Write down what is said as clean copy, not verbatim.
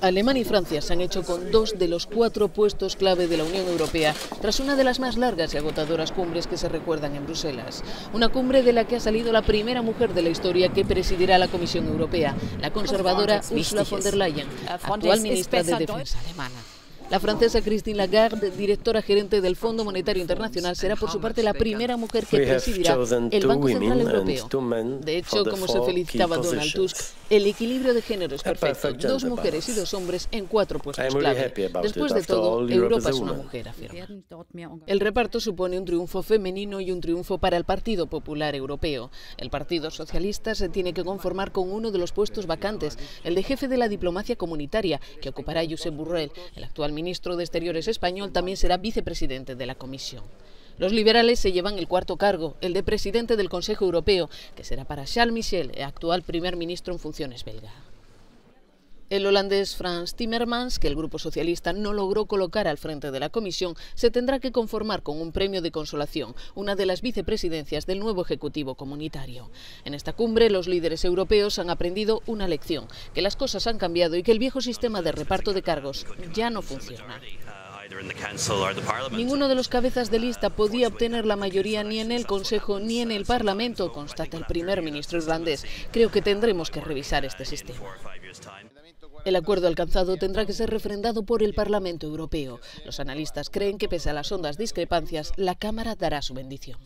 Alemania y Francia se han hecho con 2 de los 4 puestos clave de la Unión Europea, tras una de las más largas y agotadoras cumbres que se recuerdan en Bruselas. Una cumbre de la que ha salido la primera mujer de la historia que presidirá la Comisión Europea, la conservadora Ursula von der Leyen, actual ministra de Defensa alemana. La francesa Christine Lagarde, directora gerente del Fondo Monetario Internacional, será por su parte la primera mujer que presidirá el Banco Central Europeo. De hecho, como se felicitaba Donald Tusk, el equilibrio de género es perfecto. 2 mujeres y 2 hombres en 4 puestos clave. Después de todo, Europa es una mujer, afirma. El reparto supone un triunfo femenino y un triunfo para el Partido Popular Europeo. El Partido Socialista se tiene que conformar con uno de los puestos vacantes, el de jefe de la diplomacia comunitaria, que ocupará Josep Borrell, el actual ministro de Exteriores español, también será vicepresidente de la Comisión. Los liberales se llevan el 4.º cargo, el de presidente del Consejo Europeo, que será para Charles Michel, actual primer ministro en funciones belga. El holandés Frans Timmermans, que el grupo socialista no logró colocar al frente de la Comisión, se tendrá que conformar con un premio de consolación, una de las vicepresidencias del nuevo Ejecutivo Comunitario. En esta cumbre, los líderes europeos han aprendido una lección, que las cosas han cambiado y que el viejo sistema de reparto de cargos ya no funciona. Ninguno de los cabezas de lista podía obtener la mayoría ni en el Consejo ni en el Parlamento, constata el primer ministro irlandés. Creo que tendremos que revisar este sistema. El acuerdo alcanzado tendrá que ser refrendado por el Parlamento Europeo. Los analistas creen que, pese a las hondas discrepancias, la Cámara dará su bendición.